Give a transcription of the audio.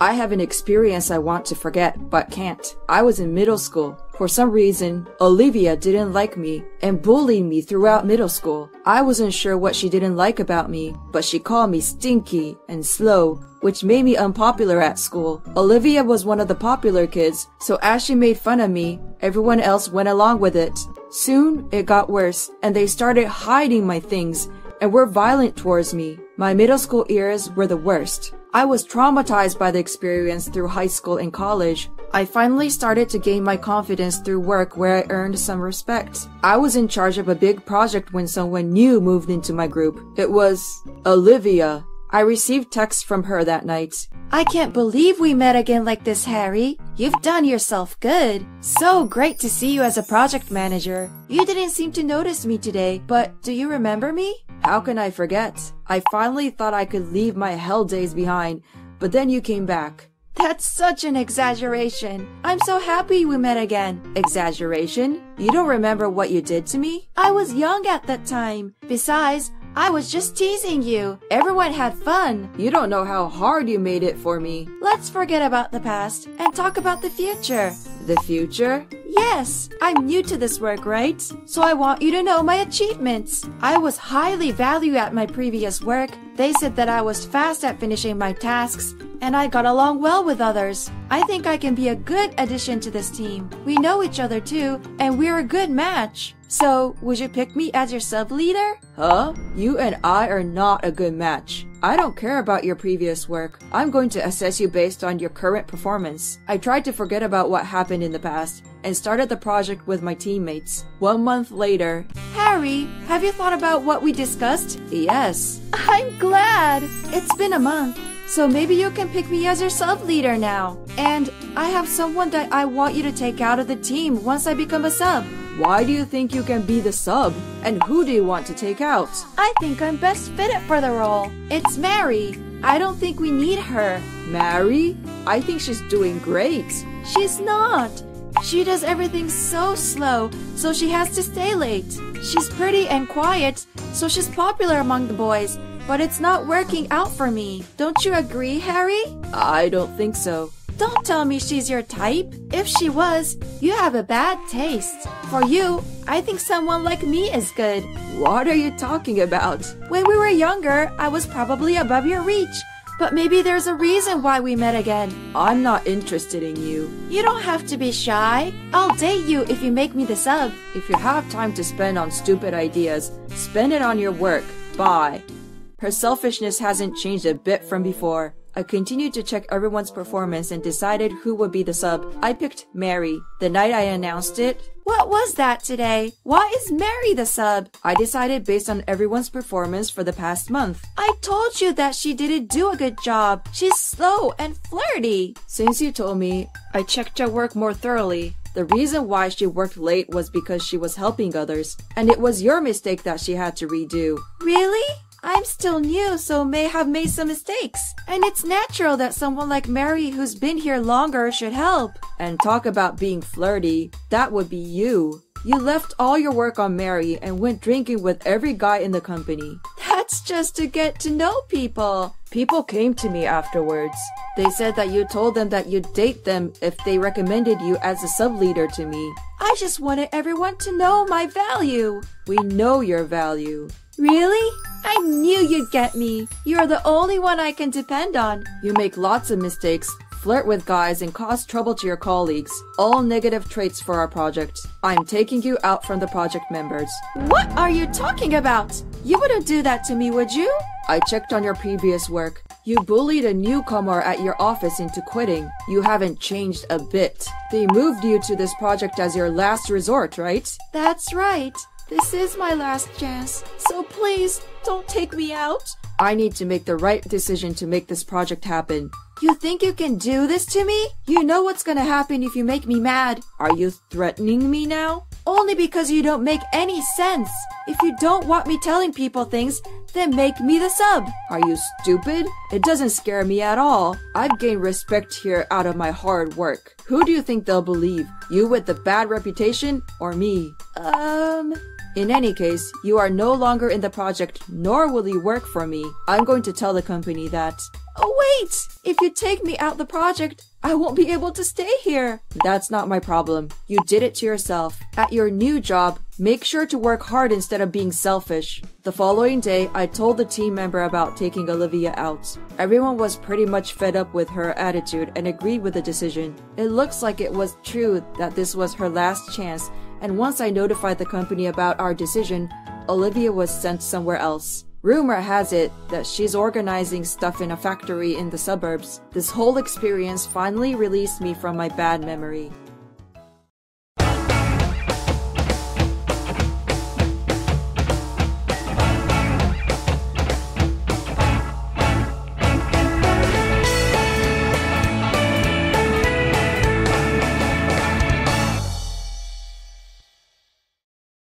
I have an experience I want to forget, but can't. I was in middle school. For some reason, Olivia didn't like me and bullied me throughout middle school. I wasn't sure what she didn't like about me, but she called me stinky and slow, which made me unpopular at school. Olivia was one of the popular kids, so as she made fun of me, everyone else went along with it. Soon, it got worse, and they started hiding my things and were violent towards me. My middle school years were the worst. I was traumatized by the experience through high school and college. I finally started to gain my confidence through work where I earned some respect. I was in charge of a big project when someone new moved into my group. It was Olivia. I received texts from her that night. I can't believe we met again like this, Harry. You've done yourself good. So great to see you as a project manager. You didn't seem to notice me today, but do you remember me? How can I forget? I finally thought I could leave my hell days behind, but then you came back. That's such an exaggeration. I'm so happy we met again. Exaggeration? You don't remember what you did to me? I was young at that time. Besides, I was just teasing you. Everyone had fun. You don't know how hard you made it for me. Let's forget about the past and talk about the future. The future? Yes, I'm new to this work, right? So I want you to know my achievements. I was highly valued at my previous work. They said that I was fast at finishing my tasks, and I got along well with others. I think I can be a good addition to this team. We know each other too, and we're a good match. So, would you pick me as your sub-leader? Huh? You and I are not a good match. I don't care about your previous work. I'm going to assess you based on your current performance. I tried to forget about what happened in the past and started the project with my teammates. 1 month later... Harry, have you thought about what we discussed? Yes. I'm glad! It's been a month. So maybe you can pick me as your sub-leader now. And I have someone that I want you to take out of the team once I become a sub. Why do you think you can be the sub? And who do you want to take out? I think I'm best fitted for the role. It's Mary. I don't think we need her. Mary? I think she's doing great. She's not. She does everything so slow, so she has to stay late. She's pretty and quiet, so she's popular among the boys. But it's not working out for me. Don't you agree, Harry? I don't think so. Don't tell me she's your type. If she was, you have a bad taste. For you, I think someone like me is good. What are you talking about? When we were younger, I was probably above your reach. But maybe there's a reason why we met again. I'm not interested in you. You don't have to be shy. I'll date you if you make me the sub. If you have time to spend on stupid ideas, spend it on your work. Bye. Her selfishness hasn't changed a bit from before. I continued to check everyone's performance and decided who would be the sub. I picked Mary. The night I announced it... What was that today? Why is Mary the sub? I decided based on everyone's performance for the past month. I told you that she didn't do a good job. She's slow and flirty. Since you told me, I checked her work more thoroughly. The reason why she worked late was because she was helping others, and it was your mistake that she had to redo. Really? I'm still new, so may have made some mistakes. And it's natural that someone like Mary who's been here longer should help. And talk about being flirty, that would be you. You left all your work on Mary and went drinking with every guy in the company. That's just to get to know people. People came to me afterwards. They said that you told them that you'd date them if they recommended you as a sub-leader to me. I just wanted everyone to know my value. We know your value. Really? I knew you'd get me. You're the only one I can depend on. You make lots of mistakes, flirt with guys, and cause trouble to your colleagues. All negative traits for our project. I'm taking you out from the project members. What are you talking about? You wouldn't do that to me, would you? I checked on your previous work. You bullied a newcomer at your office into quitting. You haven't changed a bit. They moved you to this project as your last resort, right? That's right. This is my last chance, so please, don't take me out. I need to make the right decision to make this project happen. You think you can do this to me? You know what's gonna happen if you make me mad. Are you threatening me now? Only because you don't make any sense. If you don't want me telling people things, then make me the sub. Are you stupid? It doesn't scare me at all. I've gained respect here out of my hard work. Who do you think they'll believe? You with the bad reputation or me? In any case, you are no longer in the project, nor will you work for me. I'm going to tell the company that. Oh, wait! If you take me out the project, I won't be able to stay here. That's not my problem. You did it to yourself. At your new job, make sure to work hard instead of being selfish. The following day, I told the team member about taking Olivia out. Everyone was pretty much fed up with her attitude and agreed with the decision. It looks like it was true that this was her last chance, and once I notified the company about our decision, Olivia was sent somewhere else. Rumor has it that she's organizing stuff in a factory in the suburbs. This whole experience finally released me from my bad memory.